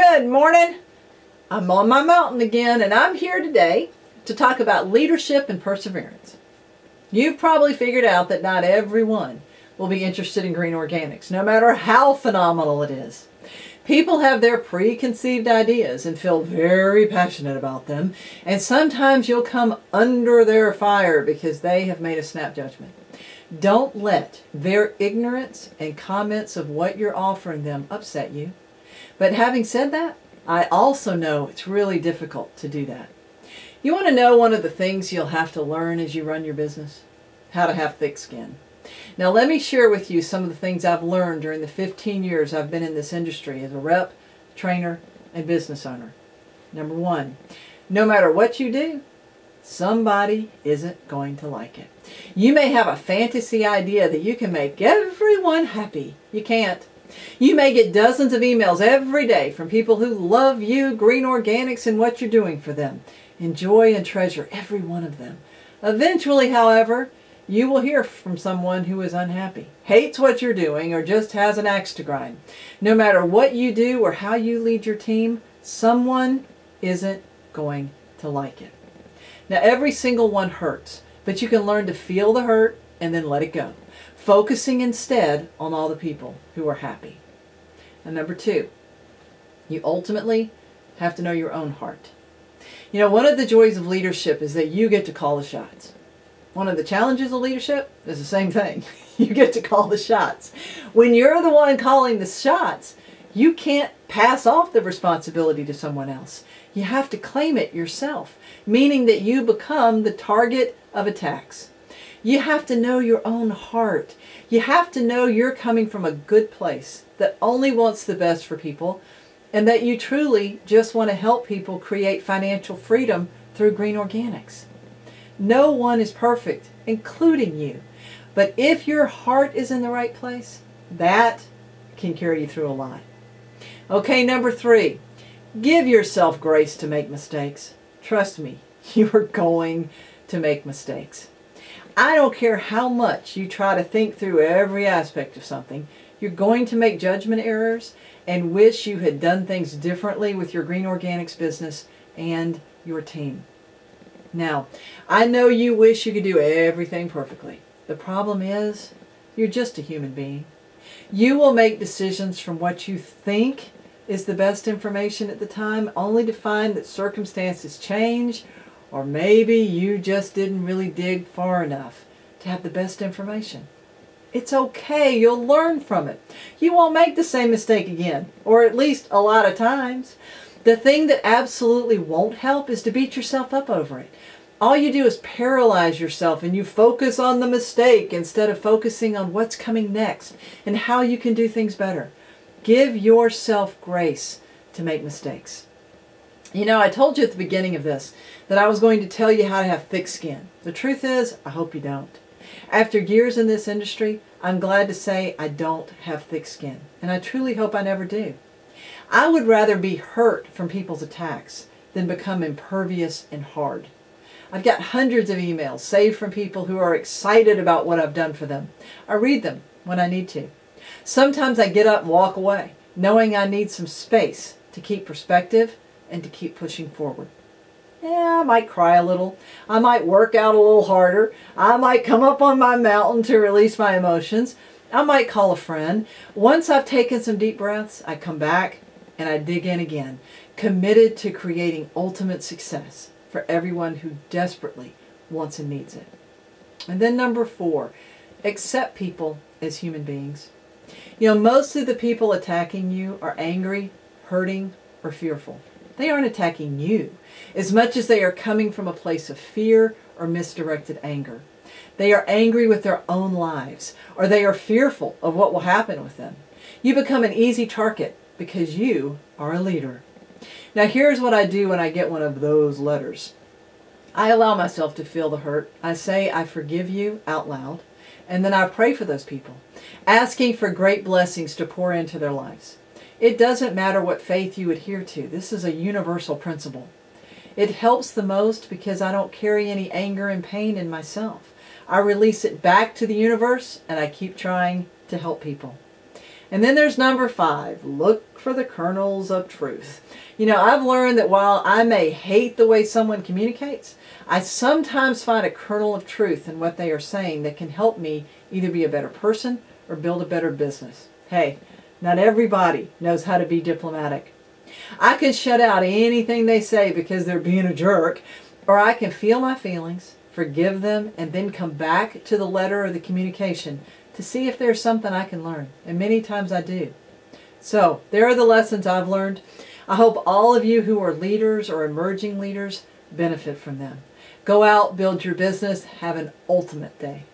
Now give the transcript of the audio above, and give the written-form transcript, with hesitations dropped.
Good morning. I'm on my mountain again, and I'm here today to talk about leadership and perseverance. You've probably figured out that not everyone will be interested in green organics, no matter how phenomenal it is. People have their preconceived ideas and feel very passionate about them, and sometimes you'll come under their fire because they have made a snap judgment. Don't let their ignorance and comments of what you're offering them upset you. But having said that, I also know it's really difficult to do that. You want to know one of the things you'll have to learn as you run your business? How to have thick skin. Now let me share with you some of the things I've learned during the 15 years I've been in this industry as a rep, trainer, and business owner. Number one, no matter what you do, somebody isn't going to like it. You may have a fantasy idea that you can make everyone happy. You can't. You may get dozens of emails every day from people who love you, green organics, and what you're doing for them. Enjoy and treasure every one of them. Eventually, however, you will hear from someone who is unhappy, hates what you're doing, or just has an axe to grind. No matter what you do or how you lead your team, someone isn't going to like it. Now, every single one hurts, but you can learn to feel the hurt and then let it go, focusing instead on all the people who are happy. And number two, you ultimately have to know your own heart. You know, one of the joys of leadership is that you get to call the shots. One of the challenges of leadership is the same thing. You get to call the shots. When you're the one calling the shots, you can't pass off the responsibility to someone else. You have to claim it yourself, meaning that you become the target of attacks. You have to know your own heart. You have to know you're coming from a good place that only wants the best for people and that you truly just want to help people create financial freedom through green organics. No one is perfect, including you. But if your heart is in the right place, that can carry you through a lot. Okay, number three, give yourself grace to make mistakes. Trust me, you are going to make mistakes. I don't care how much you try to think through every aspect of something, you're going to make judgment errors and wish you had done things differently with your green organics business and your team. Now, I know you wish you could do everything perfectly. The problem is, you're just a human being. You will make decisions from what you think is the best information at the time, only to find that circumstances change. Or maybe you just didn't really dig far enough to have the best information. It's okay, you'll learn from it. You won't make the same mistake again, or at least a lot of times. The thing that absolutely won't help is to beat yourself up over it. All you do is paralyze yourself and you focus on the mistake instead of focusing on what's coming next and how you can do things better. Give yourself grace to make mistakes. You know, I told you at the beginning of this that I was going to tell you how to have thick skin. The truth is, I hope you don't. After years in this industry, I'm glad to say I don't have thick skin, and I truly hope I never do. I would rather be hurt from people's attacks than become impervious and hard. I've got hundreds of emails saved from people who are excited about what I've done for them. I read them when I need to. Sometimes I get up and walk away, knowing I need some space to keep perspective and to keep pushing forward. Yeah, I might cry a little. I might work out a little harder. I might come up on my mountain to release my emotions. I might call a friend. Once I've taken some deep breaths, I come back and I dig in again, committed to creating ultimate success for everyone who desperately wants and needs it. And then number four, accept people as human beings. You know, most of the people attacking you are angry, hurting, or fearful. They aren't attacking you as much as they are coming from a place of fear or misdirected anger. They are angry with their own lives, or they are fearful of what will happen with them. You become an easy target because you are a leader. Now here's what I do when I get one of those letters. I allow myself to feel the hurt. I say, I forgive you out loud, and then I pray for those people, asking for great blessings to pour into their lives. It doesn't matter what faith you adhere to. This is a universal principle. It helps the most because I don't carry any anger and pain in myself. I release it back to the universe and I keep trying to help people. And then there's number 5, look for the kernels of truth. You know, I've learned that while I may hate the way someone communicates, I sometimes find a kernel of truth in what they are saying that can help me either be a better person or build a better business. Hey, not everybody knows how to be diplomatic. I can shut out anything they say because they're being a jerk, or I can feel my feelings, forgive them, and then come back to the letter or the communication to see if there's something I can learn. And many times I do. So there are the lessons I've learned. I hope all of you who are leaders or emerging leaders benefit from them. Go out, build your business, have an ultimate day.